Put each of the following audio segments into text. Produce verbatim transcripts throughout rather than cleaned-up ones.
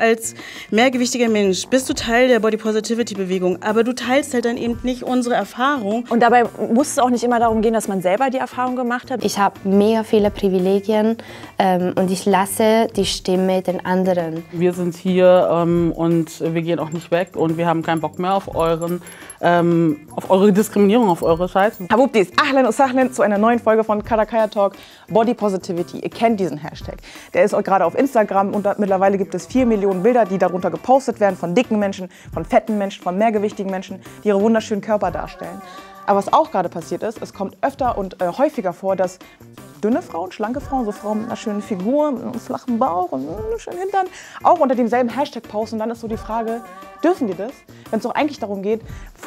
als mehrgewichtiger Mensch bist du Teil der Body Positivity Bewegung, aber du teilst halt dann eben nicht unsere Erfahrung. Und dabei muss es auch nicht immer darum gehen, dass man selber die Erfahrung gemacht hat. Ich habe mega viele Privilegien ähm, und ich lasse die Stimme den anderen. Wir sind hier ähm, und wir gehen auch nicht weg und wir haben keinen Bock mehr auf euren, ähm, auf eure Diskriminierung, auf eure Scheiße. Habubdis, Ahlan und Sahlan zu einer neuen Folge von Karakaya Talk Body Positivity. Ihr kennt diesen Hashtag. Der ist gerade auf Instagram und mittlerweile gibt es vier Millionen Bilder, die darunter gepostet werden von dicken Menschen, von fetten Menschen, von mehrgewichtigen Menschen, die ihre wunderschönen Körper darstellen. Aber was auch gerade passiert ist, es kommt öfter und äh, häufiger vor, dass dünne Frauen, schlanke Frauen, so Frauen mit einer schönen Figur, mit einem flachen Bauch und einem schönen Hintern, auch unter demselben Hashtag posten. Und dann ist so die Frage, dürfen die das? Wenn es doch eigentlich darum geht,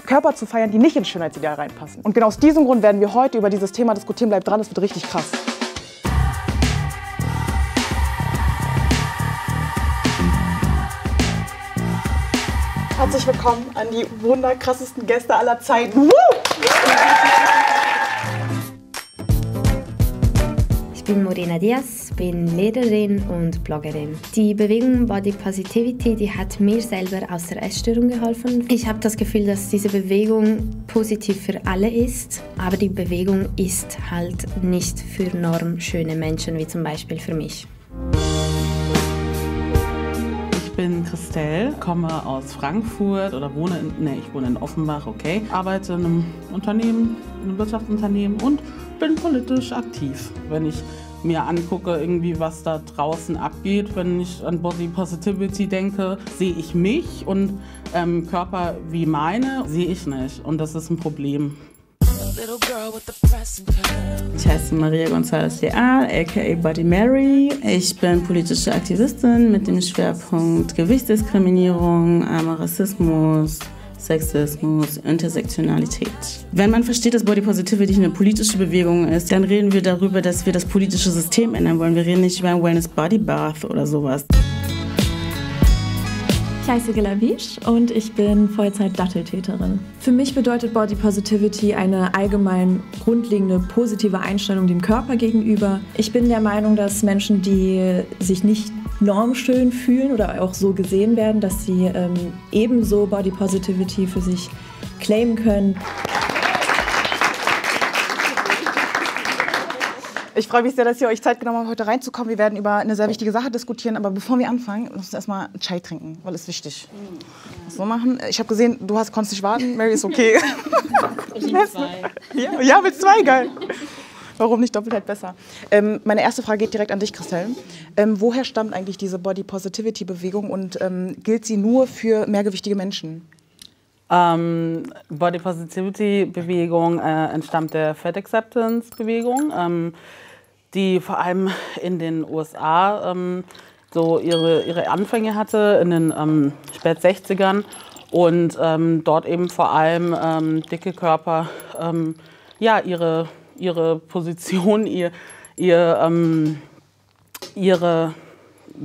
Körper zu feiern, die nicht ins Schönheitsideal reinpassen. Und genau aus diesem Grund werden wir heute über dieses Thema diskutieren. Bleibt dran, es wird richtig krass. Herzlich willkommen an die wunderkrassesten Gäste aller Zeiten. Ich bin Morena Diaz, bin Lehrerin und Bloggerin. Die Bewegung Body Positivity, die hat mir selber aus der Essstörung geholfen. Ich habe das Gefühl, dass diese Bewegung positiv für alle ist, aber die Bewegung ist halt nicht für normschöne Menschen, wie zum Beispiel für mich. Ich bin Christelle, komme aus Frankfurt oder wohne in, nee, ich wohne in Offenbach, okay. Arbeite in einem Unternehmen, in einem Wirtschaftsunternehmen und bin politisch aktiv. Wenn ich mir angucke, irgendwie, was da draußen abgeht, wenn ich an Body Positivity denke, sehe ich mich und ähm, Körper wie meine sehe ich nicht und das ist ein Problem. Ich heiße Maria González Leal, aka Body Mary. Ich bin politische Aktivistin mit dem Schwerpunkt Gewichtsdiskriminierung, Rassismus, Sexismus, Intersektionalität. Wenn man versteht, dass Body Positivity eine politische Bewegung ist, dann reden wir darüber, dass wir das politische System ändern wollen. Wir reden nicht über ein Wellness Body Bath oder sowas. Ich heiße Gelavije und ich bin Vollzeit-Datteltäterin. Für mich bedeutet Body Positivity eine allgemein grundlegende positive Einstellung dem Körper gegenüber. Ich bin der Meinung, dass Menschen, die sich nicht normschön fühlen oder auch so gesehen werden, dass sie ähm, ebenso Body Positivity für sich claimen können. Ich freue mich sehr, dass ihr euch Zeit genommen habt, heute reinzukommen. Wir werden über eine sehr wichtige Sache diskutieren. Aber bevor wir anfangen, lass uns erstmal einen Chai trinken, weil es wichtig ist. So machen. Ich habe gesehen, du hast, konntest nicht warten. Mary ist okay. Ich will zwei. Ja, ja, mit zwei, geil. Warum nicht? Doppelt halt besser. Ähm, meine erste Frage geht direkt an dich, Christelle. Ähm, woher stammt eigentlich diese Body Positivity Bewegung und ähm, gilt sie nur für mehrgewichtige Menschen? Ähm, Body Positivity Bewegung äh, entstammt der Fat Acceptance Bewegung, ähm, die vor allem in den U S A ähm, so ihre, ihre Anfänge hatte, in den ähm, Spät sechzigern und ähm, dort eben vor allem ähm, dicke Körper ähm, ja, ihre, ihre Position, ihr, ihr, ähm, ihre,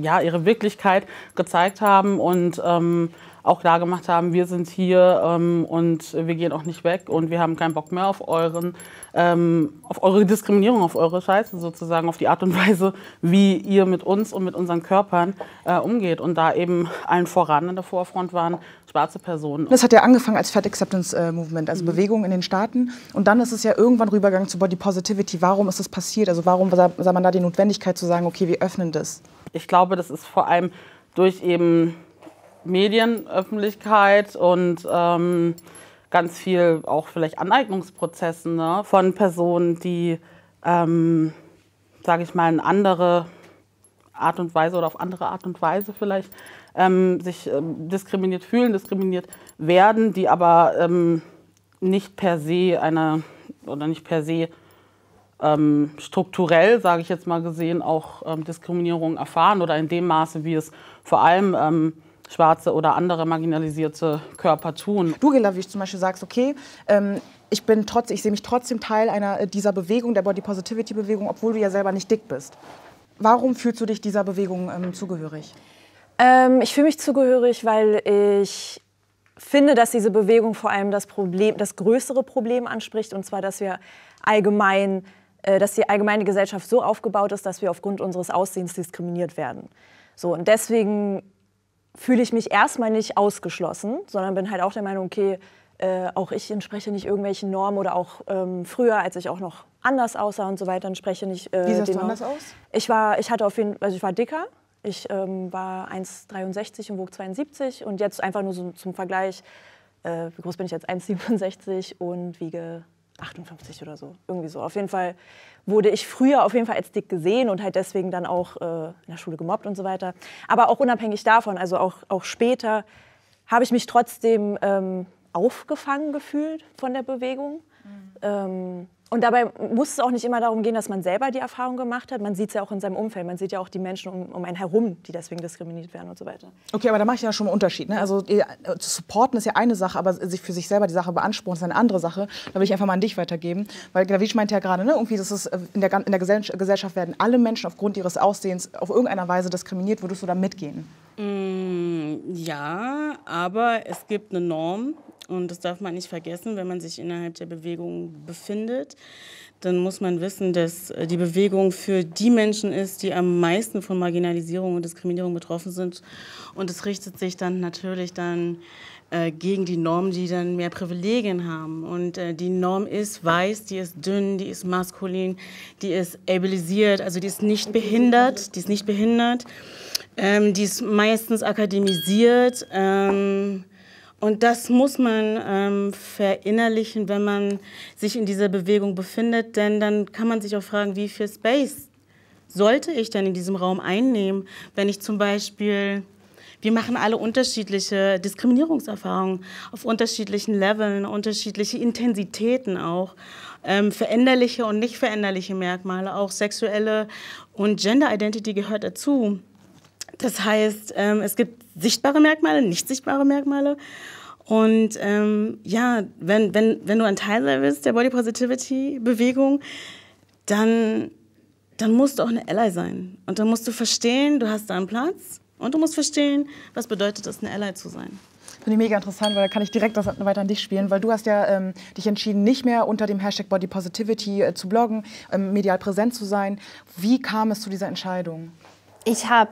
ja, ihre Wirklichkeit gezeigt haben und ähm, auch klar gemacht haben, wir sind hier ähm, und wir gehen auch nicht weg und wir haben keinen Bock mehr auf euren, ähm, auf eure Diskriminierung, auf eure Scheiße sozusagen, auf die Art und Weise, wie ihr mit uns und mit unseren Körpern äh, umgeht. Und da eben allen voran in der Vorfront waren schwarze Personen. Das hat ja angefangen als Fat Acceptance äh, Movement, also mhm. Bewegung in den Staaten. Und dann ist es ja irgendwann rübergegangen zu Body Positivity. Warum ist das passiert? Also warum sah, sah man da die Notwendigkeit zu sagen, okay, wir öffnen das? Ich glaube, das ist vor allem durch eben Medien, Öffentlichkeit und ähm, ganz viel auch vielleicht Aneignungsprozessen, ne, von Personen, die, ähm, sage ich mal, eine andere Art und Weise oder auf andere Art und Weise vielleicht ähm, sich ähm, diskriminiert fühlen, diskriminiert werden, die aber ähm, nicht per se eine oder nicht per se ähm, strukturell, sage ich jetzt mal gesehen, auch ähm, Diskriminierung erfahren oder in dem Maße, wie es vor allem ähm, schwarze oder andere marginalisierte Körper tun. Du, Gelavije, zum Beispiel sagst, okay, ähm, ich bin trotz, ich sehe mich trotzdem Teil einer, dieser Bewegung, der Body Positivity Bewegung, obwohl du ja selber nicht dick bist. Warum fühlst du dich dieser Bewegung ähm, zugehörig? Ähm, ich fühle mich zugehörig, weil ich finde, dass diese Bewegung vor allem das Problem, das größere Problem anspricht, und zwar, dass wir allgemein, äh, dass die allgemeine Gesellschaft so aufgebaut ist, dass wir aufgrund unseres Aussehens diskriminiert werden. So, und deswegen fühle ich mich erstmal nicht ausgeschlossen, sondern bin halt auch der Meinung, okay, äh, auch ich entspreche nicht irgendwelchen Normen oder auch ähm, früher, als ich auch noch anders aussah und so weiter, entspreche nicht. Äh, Wie sahst du anders aus? Ich war, ich hatte auf jeden Fall, also ich war dicker. Ich ähm, war eins Komma dreiundsechzig und wog zweiundsiebzig und jetzt einfach nur so zum Vergleich, äh, wie groß bin ich jetzt? eins Komma siebenundsechzig und wiege achtundfünfzig oder so, irgendwie so. Auf jeden Fall wurde ich früher auf jeden Fall als dick gesehen und halt deswegen dann auch äh, in der Schule gemobbt und so weiter. Aber auch unabhängig davon, also auch, auch später, habe ich mich trotzdem ähm, aufgefangen gefühlt von der Bewegung. Mhm. Ähm, Und dabei muss es auch nicht immer darum gehen, dass man selber die Erfahrung gemacht hat. Man sieht es ja auch in seinem Umfeld. Man sieht ja auch die Menschen um, um einen herum, die deswegen diskriminiert werden und so weiter. Okay, aber da mache ich ja schon mal einen Unterschied. Ne? Also zu supporten ist ja eine Sache, aber sich für sich selber die Sache beanspruchen ist eine andere Sache. Da will ich einfach mal an dich weitergeben. Weil Gelavije meinte ja gerade, ne, irgendwie das ist, in der, in der Gesellschaft werden alle Menschen aufgrund ihres Aussehens auf irgendeiner Weise diskriminiert. Würdest du da mitgehen? Mm, ja, aber es gibt eine Norm. Und das darf man nicht vergessen, wenn man sich innerhalb der Bewegung befindet. Dann muss man wissen, dass die Bewegung für die Menschen ist, die am meisten von Marginalisierung und Diskriminierung betroffen sind. Und es richtet sich dann natürlich dann äh, gegen die Norm, die dann mehr Privilegien haben. Und äh, die Norm ist weiß, die ist dünn, die ist maskulin, die ist ableisiert, also die ist nicht behindert, die ist nicht behindert. Ähm, die ist meistens akademisiert. Ähm, Und das muss man ähm, verinnerlichen, wenn man sich in dieser Bewegung befindet, denn dann kann man sich auch fragen, wie viel Space sollte ich denn in diesem Raum einnehmen, wenn ich zum Beispiel, wir machen alle unterschiedliche Diskriminierungserfahrungen auf unterschiedlichen Leveln, unterschiedliche Intensitäten auch, ähm, veränderliche und nicht veränderliche Merkmale, auch sexuelle und Gender Identity gehört dazu. Das heißt, ähm, es gibt sichtbare Merkmale, nicht sichtbare Merkmale. Und ähm, ja, wenn, wenn, wenn du ein Teil bist der Body Positivity-Bewegung, dann, dann musst du auch eine Ally sein. Und dann musst du verstehen, du hast da einen Platz. Und du musst verstehen, was bedeutet es, eine Ally zu sein. Finde ich mega interessant, weil da kann ich direkt das weiter an dich spielen, weil du hast ja ähm, dich entschieden, nicht mehr unter dem Hashtag Body Positivity äh, zu bloggen, ähm, medial präsent zu sein. Wie kam es zu dieser Entscheidung? Ich habe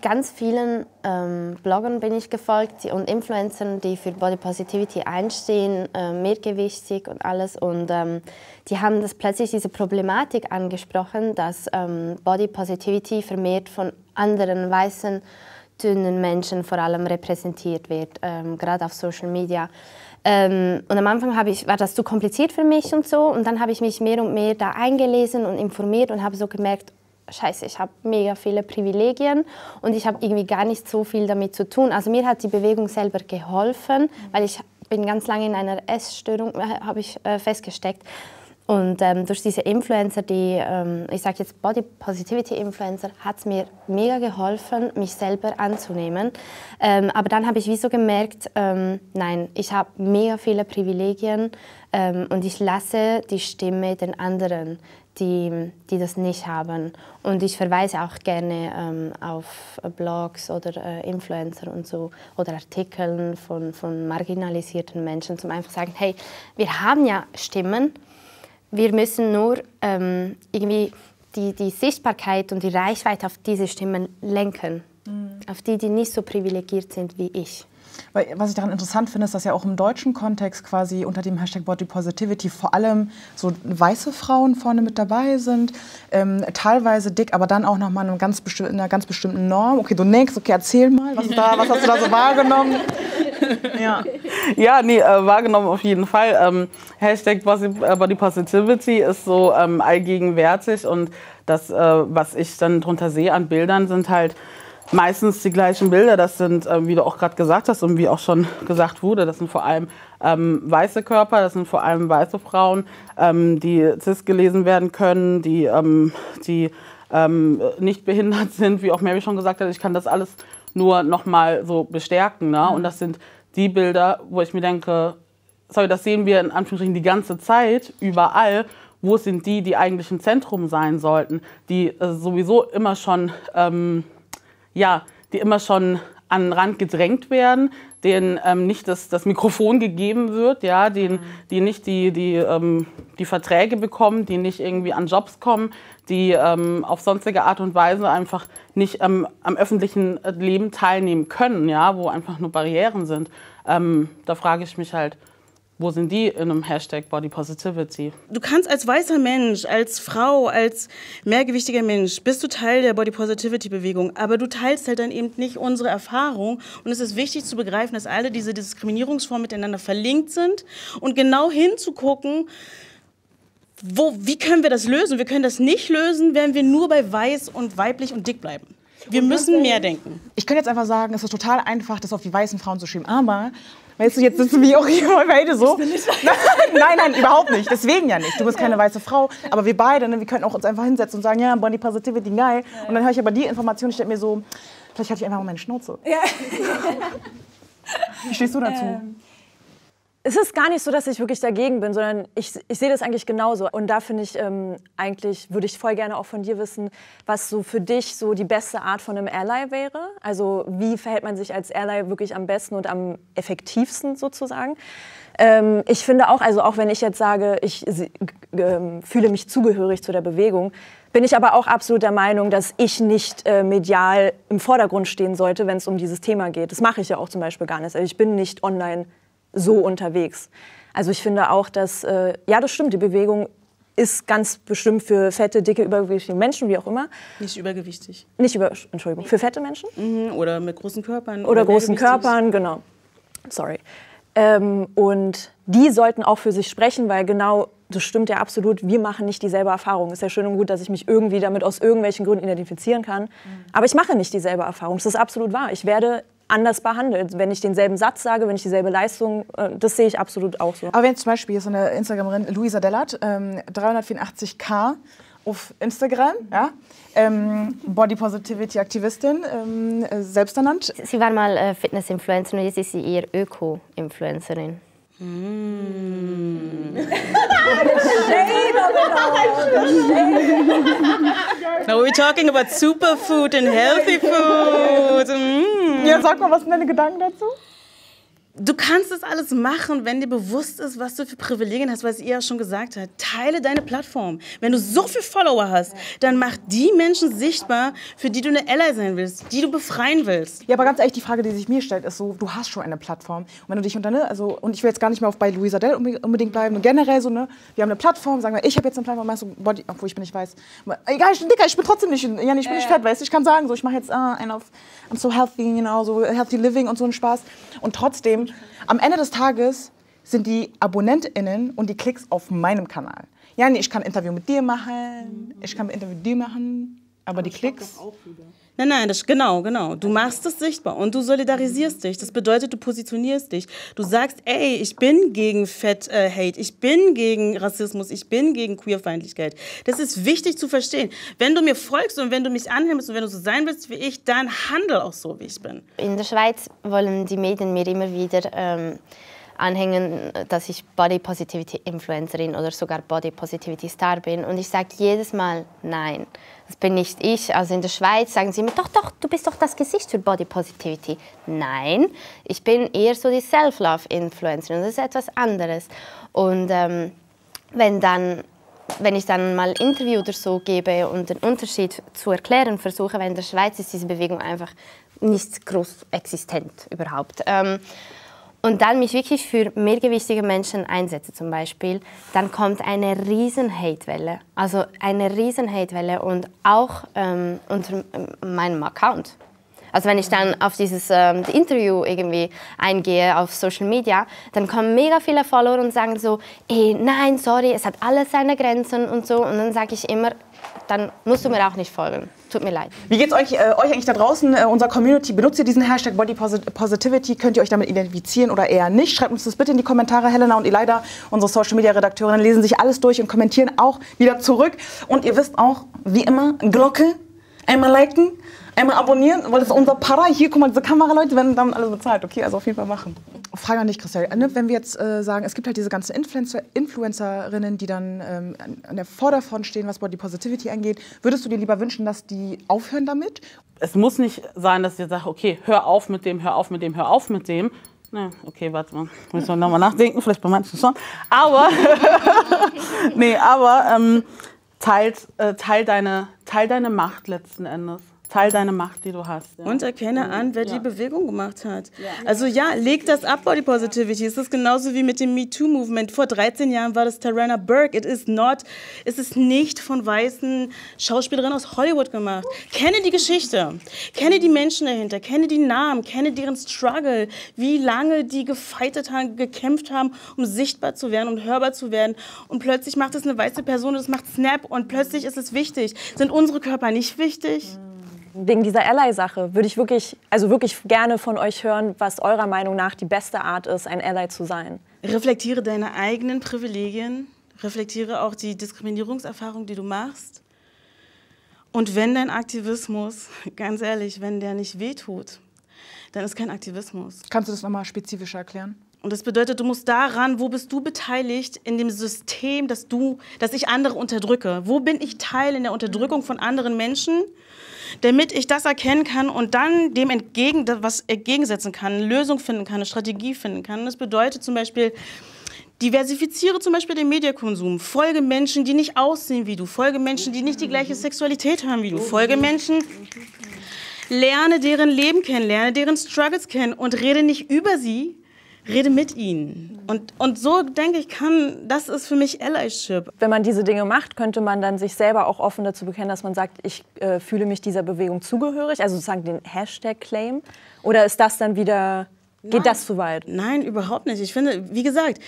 ganz vielen ähm, Bloggern bin ich gefolgt und Influencern, die für Body Positivity einstehen, äh, mehrgewichtig und alles. Und ähm, die haben das plötzlich diese Problematik angesprochen, dass ähm, Body Positivity vermehrt von anderen weißen, dünnen Menschen vor allem repräsentiert wird, ähm, gerade auf Social Media. Ähm, und am Anfang habe ich, war das zu kompliziert für mich und so. Und dann habe ich mich mehr und mehr da eingelesen und informiert und habe so gemerkt, Scheiße, ich habe mega viele Privilegien und ich habe irgendwie gar nicht so viel damit zu tun. Also mir hat die Bewegung selber geholfen, weil ich bin ganz lange in einer Essstörung, habe ich äh, festgesteckt. Und ähm, durch diese Influencer, die, ähm, ich sage jetzt Body Positivity Influencer, hat es mir mega geholfen, mich selber anzunehmen. Ähm, aber dann habe ich wie so gemerkt, ähm, nein, ich habe mega viele Privilegien ähm, und ich lasse die Stimme den anderen, die, die das nicht haben. Und ich verweise auch gerne ähm, auf Blogs oder äh, Influencer und so oder Artikeln von, von marginalisierten Menschen, zum einfach sagen, hey, wir haben ja Stimmen, wir müssen nur ähm, irgendwie die, die Sichtbarkeit und die Reichweite auf diese Stimmen lenken, mhm. auf die, die nicht so privilegiert sind wie ich. Weil, was ich daran interessant finde, ist, dass ja auch im deutschen Kontext quasi unter dem Hashtag Body Positivity vor allem so weiße Frauen vorne mit dabei sind, ähm, teilweise dick, aber dann auch nochmal in, in einer ganz bestimmten Norm. Okay, du nix, okay, erzähl mal, was, da, was hast du da so wahrgenommen? Ja, ja nee, äh, wahrgenommen auf jeden Fall. Ähm, Hashtag Body Positivity ist so ähm, allgegenwärtig und das, äh, was ich dann drunter sehe an Bildern, sind halt meistens die gleichen Bilder, das sind, wie du auch gerade gesagt hast und wie auch schon gesagt wurde, das sind vor allem ähm, weiße Körper, das sind vor allem weiße Frauen, ähm, die cis gelesen werden können, die, ähm, die ähm, nicht behindert sind, wie auch Mary schon gesagt hat, ich kann das alles nur nochmal so bestärken. Ne? Und das sind die Bilder, wo ich mir denke, sorry, das sehen wir in Anführungsstrichen die ganze Zeit, überall. Wo sind die, die eigentlich im Zentrum sein sollten, die äh, sowieso immer schon... Ähm, ja, die immer schon an den Rand gedrängt werden, denen ähm, nicht das, das Mikrofon gegeben wird, ja, denen, die nicht die, die, ähm, die Verträge bekommen, die nicht irgendwie an Jobs kommen, die ähm, auf sonstige Art und Weise einfach nicht ähm, am öffentlichen Leben teilnehmen können, ja, wo einfach nur Barrieren sind. Ähm, da frage ich mich halt, wo sind die in einem Hashtag Body Positivity? Du kannst als weißer Mensch, als Frau, als mehrgewichtiger Mensch, bist du Teil der Body Positivity Bewegung, aber du teilst halt dann eben nicht unsere Erfahrung. Und es ist wichtig zu begreifen, dass alle diese Diskriminierungsformen miteinander verlinkt sind und genau hinzugucken, wo, wie können wir das lösen? Wir können das nicht lösen, wenn wir nur bei weiß und weiblich und dick bleiben. Wir und müssen mehr denken. Ich könnte jetzt einfach sagen, es ist total einfach, das auf die weißen Frauen zu schieben, aber... Weißt du, jetzt sitzen wir auch hier beide so. Ich bin nicht nein, nein, überhaupt nicht. Deswegen ja nicht. Du bist keine weiße Frau. Aber wir beide, ne, wir können auch uns einfach hinsetzen und sagen, ja, Body Positivity, geil. Und dann höre ich aber die Information, ich stelle mir so, vielleicht hatte ich einfach mal meine Schnauze. Ja. Wie stehst du dazu? Ähm. Es ist gar nicht so, dass ich wirklich dagegen bin, sondern ich, ich sehe das eigentlich genauso. Und da finde ich ähm, eigentlich, würde ich voll gerne auch von dir wissen, was so für dich so die beste Art von einem Ally wäre. Also wie verhält man sich als Ally wirklich am besten und am effektivsten sozusagen? Ähm, ich finde auch, also auch wenn ich jetzt sage, ich äh, fühle mich zugehörig zu der Bewegung, bin ich aber auch absolut der Meinung, dass ich nicht äh, medial im Vordergrund stehen sollte, wenn es um dieses Thema geht. Das mache ich ja auch zum Beispiel gar nicht. Also ich bin nicht online so unterwegs. Also ich finde auch, dass, äh, ja das stimmt, die Bewegung ist ganz bestimmt für fette, dicke, übergewichtige Menschen, wie auch immer. Nicht übergewichtig. Nicht über, Entschuldigung, für fette Menschen. Mhm, oder mit großen Körpern. Oder, oder großen Körpern, genau. Sorry. Ähm, und die sollten auch für sich sprechen, weil genau, das stimmt ja absolut, wir machen nicht dieselbe Erfahrung. Ist ja schön und gut, dass ich mich irgendwie damit aus irgendwelchen Gründen identifizieren kann. Mhm. Aber ich mache nicht dieselbe Erfahrung, das ist absolut wahr. Ich werde anders behandelt. Wenn ich denselben Satz sage, wenn ich dieselbe Leistung, das sehe ich absolut auch so. Aber wenn zum Beispiel so eine Instagramerin, Luisa Dellert, ähm, dreihundertvierundachtzigtausend auf Instagram, ja, ähm, Body Positivity Aktivistin, ähm, selbst ernannt. Sie war mal äh, Fitness-Influencerin und jetzt ist sie eher Öko-Influencerin. Mm. Now we're talking about superfood and healthy food. Mm. Ja, sag mal, was sind deine Gedanken dazu? Du kannst das alles machen, wenn dir bewusst ist, was du für Privilegien hast, was ihr ja schon gesagt habt. Teile deine Plattform. Wenn du so viele Follower hast, dann mach die Menschen sichtbar, für die du eine Ally sein willst, die du befreien willst. Ja, aber ganz ehrlich, die Frage, die sich mir stellt, ist so, du hast schon eine Plattform. Und wenn du dich unter, ne, also, und ich will jetzt gar nicht mehr auf bei Luisa Dell unbedingt bleiben, und generell so, ne, wir haben eine Plattform, sagen wir, ich habe jetzt eine Plattform, meinst du, Body, obwohl ich bin nicht weiß. Egal, ich bin dicker, ich bin trotzdem nicht, ja, ich bin nicht fett, weißt du, ich kann sagen, so, ich mache jetzt, ah, einen auf, I'm so healthy, you know, so healthy living und so einen Spaß. Und trotzdem, am Ende des Tages sind die AbonnentInnen und die Klicks auf meinem Kanal. Ja, nee, ich kann ein Interview mit dir machen, ich kann ein Interview mit dir machen, aber, aber die Klicks... Nein, nein, das, genau, genau. Du machst es sichtbar und du solidarisierst dich. Das bedeutet, du positionierst dich. Du sagst, ey, ich bin gegen Fett-Hate, äh, ich bin gegen Rassismus, ich bin gegen Queerfeindlichkeit. Das ist wichtig zu verstehen. Wenn du mir folgst und wenn du mich anhörst und wenn du so sein willst wie ich, dann handel auch so, wie ich bin. In der Schweiz wollen die Medien mir immer wieder ähm, anhängen, dass ich Body Positivity Influencerin oder sogar Body Positivity Star bin. Und ich sage jedes Mal nein. Das bin nicht ich. Also in der Schweiz sagen sie mir, doch, doch, du bist doch das Gesicht für Body Positivity. Nein, ich bin eher so die Self-Love-Influencerin. Das ist etwas anderes. Und ähm, wenn, dann, wenn ich dann mal ein Interview oder so gebe und den Unterschied zu erklären versuche, weil in der Schweiz ist diese Bewegung einfach nicht groß existent überhaupt. Ähm, und dann mich wirklich für mehrgewichtige Menschen einsetze zum Beispiel, dann kommt eine riesen Hatewelle. Also eine riesen Hatewelle und auch ähm, unter meinem Account. Also wenn ich dann auf dieses ähm, Interview irgendwie eingehe, auf Social Media, dann kommen mega viele Follower und sagen so, ey, nein, sorry, es hat alles seine Grenzen und so. Und dann sage ich immer, dann musst du mir auch nicht folgen. Tut mir leid. Wie geht's euch, äh, euch eigentlich da draußen, äh, unserer Community? Benutzt ihr diesen Hashtag Body Positivity? Könnt ihr euch damit identifizieren oder eher nicht? Schreibt uns das bitte in die Kommentare. Helena und Ilayda, unsere Social Media Redakteurinnen, lesen sich alles durch und kommentieren auch wieder zurück. Und ihr wisst auch, wie immer, Glocke, einmal liken, einmal abonnieren, weil das ist unser Para. Hier, guck mal, diese Kamera, Leute, werden damit alles bezahlt. Okay, also auf jeden Fall machen. Frage an dich, Christelle. Wenn wir jetzt äh, sagen, es gibt halt diese ganzen Influencer, Influencerinnen, die dann ähm, an der Vorderfront stehen, was Body Positivity angeht, würdest du dir lieber wünschen, dass die aufhören damit? Es muss nicht sein, dass ihr sagt, okay, hör auf mit dem, hör auf mit dem, hör auf mit dem. Na, okay, warte mal, müssen wir nochmal nachdenken, vielleicht bei manchen schon. Aber, nee, aber ähm, teilt, äh, teil, deine, teil deine Macht letzten Endes. Teil deine Macht, die du hast. Ja. Und erkenne an, wer ja. die Bewegung gemacht hat. Ja. Also ja, leg das ab, Body Positivity. Es ist genauso wie mit dem MeToo-Movement. Vor dreizehn Jahren war das Tarana Burke. It is not, es ist nicht von weißen Schauspielerinnen aus Hollywood gemacht. Kenne die Geschichte, kenne die Menschen dahinter, kenne die Namen, kenne deren Struggle, wie lange die gefeitet haben, gekämpft haben, um sichtbar zu werden, um hörbar zu werden. Und plötzlich macht es eine weiße Person, das macht Snap und plötzlich ist es wichtig. Sind unsere Körper nicht wichtig? Mhm. Wegen dieser Ally-Sache würde ich wirklich, also wirklich gerne von euch hören, was eurer Meinung nach die beste Art ist, ein Ally zu sein. Reflektiere deine eigenen Privilegien, reflektiere auch die Diskriminierungserfahrung, die du machst. Und wenn dein Aktivismus, ganz ehrlich, wenn der nicht wehtut, dann ist kein Aktivismus. Kannst du das nochmal spezifischer erklären? Und das bedeutet, du musst daran, wo bist du beteiligt in dem System, dass, du, dass ich andere unterdrücke? Wo bin ich Teil in der Unterdrückung von anderen Menschen, damit ich das erkennen kann und dann dem entgegen, was entgegensetzen kann, eine Lösung finden kann, eine Strategie finden kann? Das bedeutet zum Beispiel, diversifiziere zum Beispiel den Medienkonsum. Folge Menschen, die nicht aussehen wie du. Folge Menschen, die nicht die gleiche Sexualität haben wie du. Folge Menschen... Lerne deren Leben kennen, lerne deren Struggles kennen und rede nicht über sie, rede mit ihnen. Und, und so, denke ich, kann, das ist für mich Allyship. Wenn man diese Dinge macht, könnte man dann sich selber auch offen dazu bekennen, dass man sagt, ich äh, fühle mich dieser Bewegung zugehörig, also sozusagen den Hashtag-Claim? Oder ist das dann wieder, geht Nein. das zu weit? Nein, überhaupt nicht. Ich finde, wie gesagt,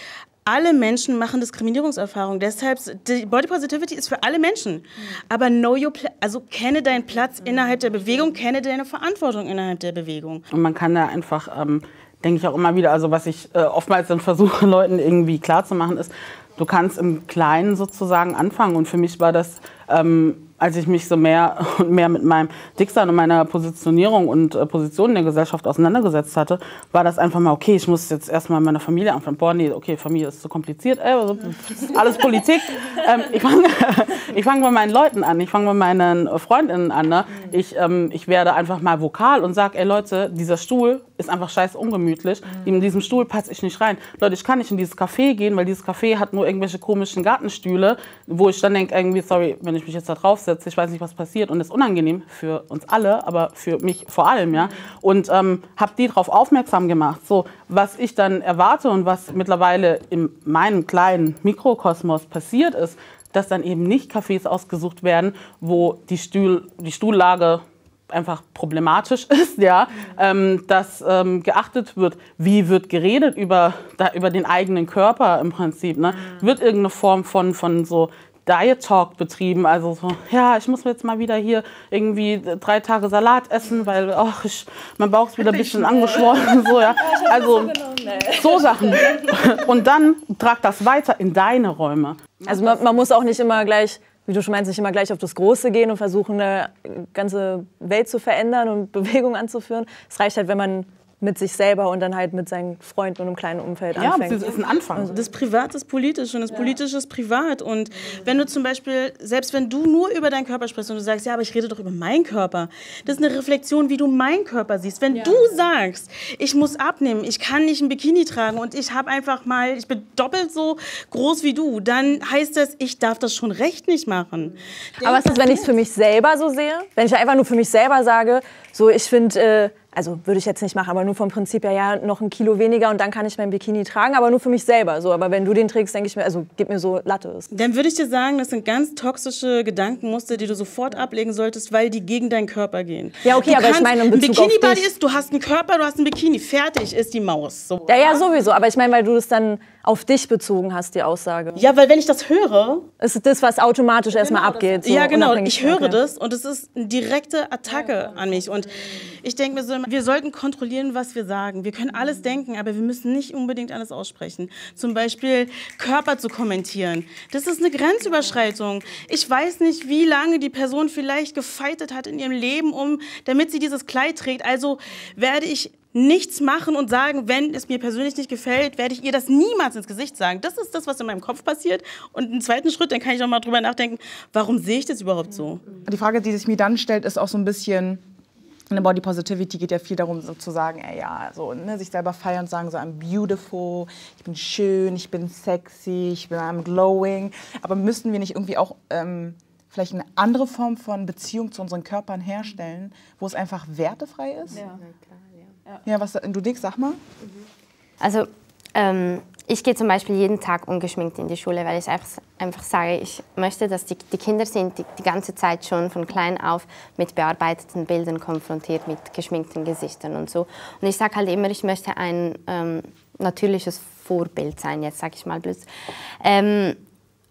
alle Menschen machen Diskriminierungserfahrungen. Deshalb, die Body Positivity ist für alle Menschen. Mhm. Aber know your also kenne deinen Platz mhm. innerhalb der Bewegung, kenne deine Verantwortung innerhalb der Bewegung. Und man kann da einfach... Ähm, denke ich auch immer wieder, also was ich äh, oftmals dann versuche, Leuten irgendwie klarzumachen, ist, du kannst im Kleinen sozusagen anfangen. Und für mich war das, ähm, als ich mich so mehr und mehr mit meinem Dicksein und meiner Positionierung und äh, Position in der Gesellschaft auseinandergesetzt hatte, war das einfach mal, okay, ich muss jetzt erstmal meine Familie anfangen. Boah, nee, okay, Familie ist zu kompliziert, ey, also, alles Politik. Ähm, ich fange ich fang bei meinen Leuten an, ich fange bei meinen Freundinnen an. Ne? Ich, ähm, ich werde einfach mal vokal und sage, ey Leute, dieser Stuhl ist einfach scheiß ungemütlich. In diesem Stuhl passe ich nicht rein. Leute, ich kann nicht in dieses Café gehen, weil dieses Café hat nur irgendwelche komischen Gartenstühle, wo ich dann denke, irgendwie, sorry, wenn ich mich jetzt da drauf setze, ich weiß nicht, was passiert. Und das ist unangenehm für uns alle, aber für mich vor allem, ja. Und ähm, habe die darauf aufmerksam gemacht. So, was ich dann erwarte und was mittlerweile in meinem kleinen Mikrokosmos passiert ist, dass dann eben nicht Cafés ausgesucht werden, wo die, Stuhl, die Stuhllage einfach problematisch ist, ja, mhm. ähm, dass ähm, geachtet wird, wie wird geredet über, da, über den eigenen Körper im Prinzip, ne? Mhm. Wird irgendeine Form von, von so Diet Talk betrieben, also so, ja, ich muss jetzt mal wieder hier irgendwie drei Tage Salat essen, weil ach, ich, mein Bauch ist wieder ein bisschen angeschwollen, so, ja, also so Sachen. Und dann trag das weiter in deine Räume. Also man, man muss auch nicht immer gleich, wie du schon meinst, nicht immer gleich auf das Große gehen und versuchen, eine ganze Welt zu verändern und Bewegung anzuführen. Es reicht halt, wenn man mit sich selber und dann halt mit seinen Freunden und im kleinen Umfeld anfängt. Ja, das ist ein Anfang. Das Privat ist politisch und das Politische ist privat. Und wenn du zum Beispiel, selbst wenn du nur über deinen Körper sprichst und du sagst, ja, aber ich rede doch über meinen Körper, das ist eine Reflexion, wie du meinen Körper siehst. Wenn ja. du sagst, ich muss abnehmen, ich kann nicht ein Bikini tragen und ich habe einfach mal, ich bin doppelt so groß wie du, dann heißt das, ich darf das schon recht nicht machen. Aber was ist, wenn ich es für mich selber so sehe? Wenn ich einfach nur für mich selber sage, so ich finde... Äh, also würde ich jetzt nicht machen, aber nur vom Prinzip ja, ja, noch ein Kilo weniger und dann kann ich mein Bikini tragen, aber nur für mich selber. So, aber wenn du den trägst, denke ich mir, also gib mir so Latte ist. Dann würde ich dir sagen, das sind ganz toxische Gedankenmuster, die du sofort ablegen solltest, weil die gegen deinen Körper gehen. Ja, okay, du aber ich meine in Bezug Bikini auf dich. Ist, du hast einen Körper, du hast einen Bikini, fertig ist die Maus. So. Ja, ja, sowieso, aber ich meine, weil du das dann auf dich bezogen hast, die Aussage. Ja, weil wenn ich das höre... Ist das, was automatisch genau, erstmal abgeht. So ja, genau, ich höre okay. das und es ist eine direkte Attacke ja, ja. an mich und ich denke mir so, wir sollten kontrollieren, was wir sagen. Wir können alles denken, aber wir müssen nicht unbedingt alles aussprechen. Zum Beispiel Körper zu kommentieren. Das ist eine Grenzüberschreitung. Ich weiß nicht, wie lange die Person vielleicht gefeitet hat in ihrem Leben, um, damit sie dieses Kleid trägt. Also werde ich nichts machen und sagen, wenn es mir persönlich nicht gefällt, werde ich ihr das niemals ins Gesicht sagen. Das ist das, was in meinem Kopf passiert. Und im zweiten Schritt, dann kann ich noch mal drüber nachdenken, warum sehe ich das überhaupt so? Die Frage, die sich mir dann stellt, ist auch so ein bisschen, in der Body Positivity geht ja viel darum, so zu sagen, ey, ja, so, ne, sich selber feiern und sagen, so, I'm beautiful, ich bin schön, ich bin sexy, ich bin I'm glowing. Aber müssten wir nicht irgendwie auch ähm, vielleicht eine andere Form von Beziehung zu unseren Körpern herstellen, wo es einfach wertefrei ist? Ja, klar, ja. Ja, was du denkst, sag mal. Also, ähm, ich gehe zum Beispiel jeden Tag ungeschminkt in die Schule, weil ich einfach, einfach sage, ich möchte, dass die, die Kinder sind die, die ganze Zeit schon von klein auf mit bearbeiteten Bildern konfrontiert, mit geschminkten Gesichtern und so. Und ich sage halt immer, ich möchte ein ähm, natürliches Vorbild sein, jetzt sage ich mal blöd. Ähm,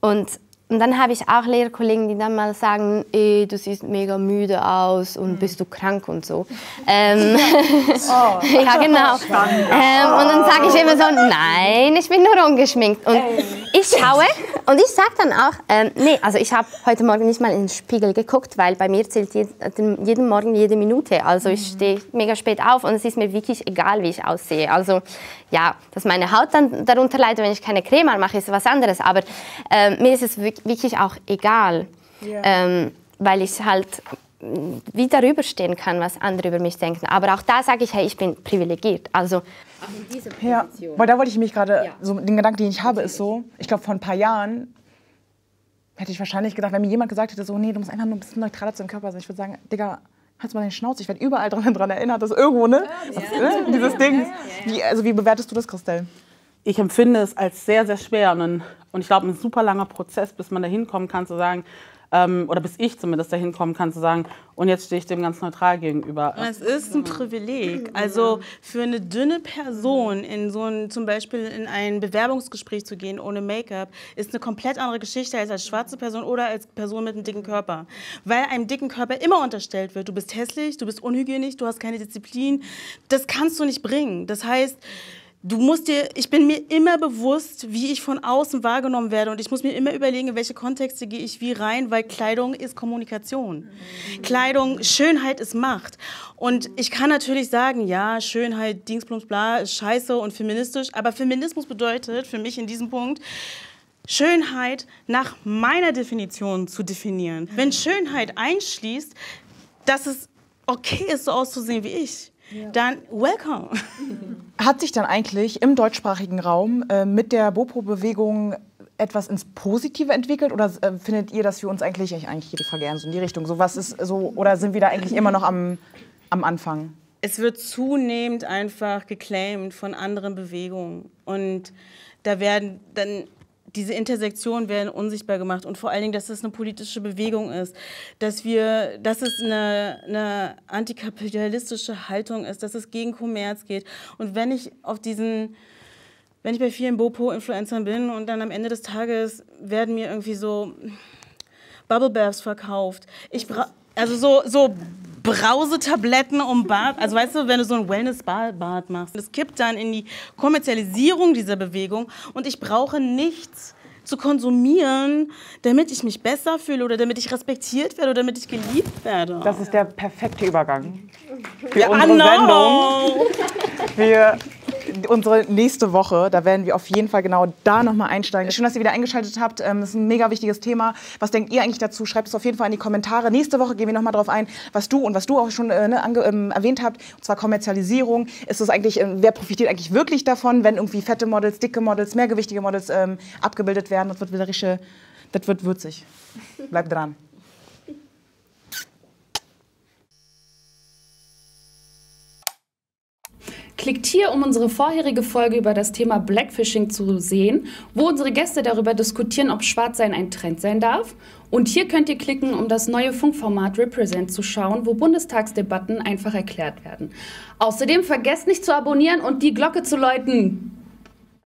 und, und dann habe ich auch Lehrerkollegen, die dann mal sagen, ey, du siehst mega müde aus und mhm. bist du krank und so. ähm, oh. Ja, genau. Spannend. Ähm, und dann sage ich immer so, nein, ich bin nur ungeschminkt. Und ey. ich schaue und ich sage dann auch, ähm, nee, also ich habe heute Morgen nicht mal in den Spiegel geguckt, weil bei mir zählt jed jeden Morgen jede Minute. Also ich stehe mega spät auf und es ist mir wirklich egal, wie ich aussehe. Also ja, dass meine Haut dann darunter leidet, wenn ich keine Creme mache, ist was anderes. Aber ähm, mir ist es wirklich auch egal, yeah. ähm, weil ich halt wie darüber stehen kann, was andere über mich denken. Aber auch da sage ich, hey, ich bin privilegiert. Also auch in dieser Position. Ja, weil da wollte ich mich gerade, ja. so den Gedanken, den ich habe, ist so, ich glaube, vor ein paar Jahren hätte ich wahrscheinlich gedacht, wenn mir jemand gesagt hätte, so, nee, du musst einfach nur ein bisschen neutraler zu dem Körper sein. Ich würde sagen, Digga, halt's mal den Schnauze, ich werde überall dran, dran erinnert, das irgendwo, ne? Ja, das, ja. ne? Dieses ja, Ding. Ja, ja. Wie, also wie bewertest du das, Christelle? Ich empfinde es als sehr, sehr schwer und, ein, und ich glaube, ein super langer Prozess, bis man da hinkommen kann, zu sagen, Ähm, oder bis ich zumindest dahin kommen kann, zu sagen, und jetzt stehe ich dem ganz neutral gegenüber. Es ist ein Privileg. Also für eine dünne Person, in so ein, zum Beispiel in ein Bewerbungsgespräch zu gehen ohne Make-up, ist eine komplett andere Geschichte als als schwarze Person oder als Person mit einem dicken Körper. Weil einem dicken Körper immer unterstellt wird, du bist hässlich, du bist unhygienisch, du hast keine Disziplin. Das kannst du nicht bringen. Das heißt, Du musst dir, ich bin mir immer bewusst, wie ich von außen wahrgenommen werde und ich muss mir immer überlegen, in welche Kontexte gehe ich wie rein, weil Kleidung ist Kommunikation. Mhm. Kleidung, Schönheit ist Macht. Und ich kann natürlich sagen, ja, Schönheit, Dingsblums, bla, ist scheiße und feministisch, aber Feminismus bedeutet für mich in diesem Punkt, Schönheit nach meiner Definition zu definieren. Mhm. Wenn Schönheit einschließt, dass es okay ist, so auszusehen wie ich, ja. dann welcome. Hat sich dann eigentlich im deutschsprachigen Raum äh, mit der BOPO-Bewegung etwas ins Positive entwickelt? Oder äh, findet ihr, dass wir uns eigentlich, eigentlich jede Frage eher so in die Richtung, so was ist so, oder sind wir da eigentlich immer noch am, am Anfang? Es wird zunehmend einfach geclaimed von anderen Bewegungen. Und da werden dann, diese Intersektionen werden unsichtbar gemacht. Und vor allen Dingen, dass es eine politische Bewegung ist, dass, wir, dass es eine, eine antikapitalistische Haltung ist, dass es gegen Kommerz geht. Und wenn ich auf diesen, wenn ich bei vielen BOPO-Influencern bin und dann am Ende des Tages werden mir irgendwie so Bubble Baths verkauft. Ich bra also so... so Brausetabletten um Bad, also weißt du, wenn du so ein Wellness-Bad machst, das kippt dann in die Kommerzialisierung dieser Bewegung und ich brauche nichts zu konsumieren, damit ich mich besser fühle oder damit ich respektiert werde oder damit ich geliebt werde. Das ist der perfekte Übergang für ja, unsere Sendung. Wir Unsere nächste Woche, da werden wir auf jeden Fall genau da nochmal einsteigen. Schön, dass ihr wieder eingeschaltet habt. Das ist ein mega wichtiges Thema. Was denkt ihr eigentlich dazu? Schreibt es auf jeden Fall in die Kommentare. Nächste Woche gehen wir nochmal drauf ein, was du und was du auch schon äh, ne, ähm, erwähnt habt, und zwar Kommerzialisierung. Ist das eigentlich, äh, wer profitiert eigentlich wirklich davon, wenn irgendwie fette Models, dicke Models, mehrgewichtige Models ähm, abgebildet werden? Das wird wieder richtig, das wird würzig. Bleibt dran. Klickt hier, um unsere vorherige Folge über das Thema Blackfishing zu sehen, wo unsere Gäste darüber diskutieren, ob Schwarzsein ein Trend sein darf. Und hier könnt ihr klicken, um das neue Funkformat Represent zu schauen, wo Bundestagsdebatten einfach erklärt werden. Außerdem vergesst nicht zu abonnieren und die Glocke zu läuten.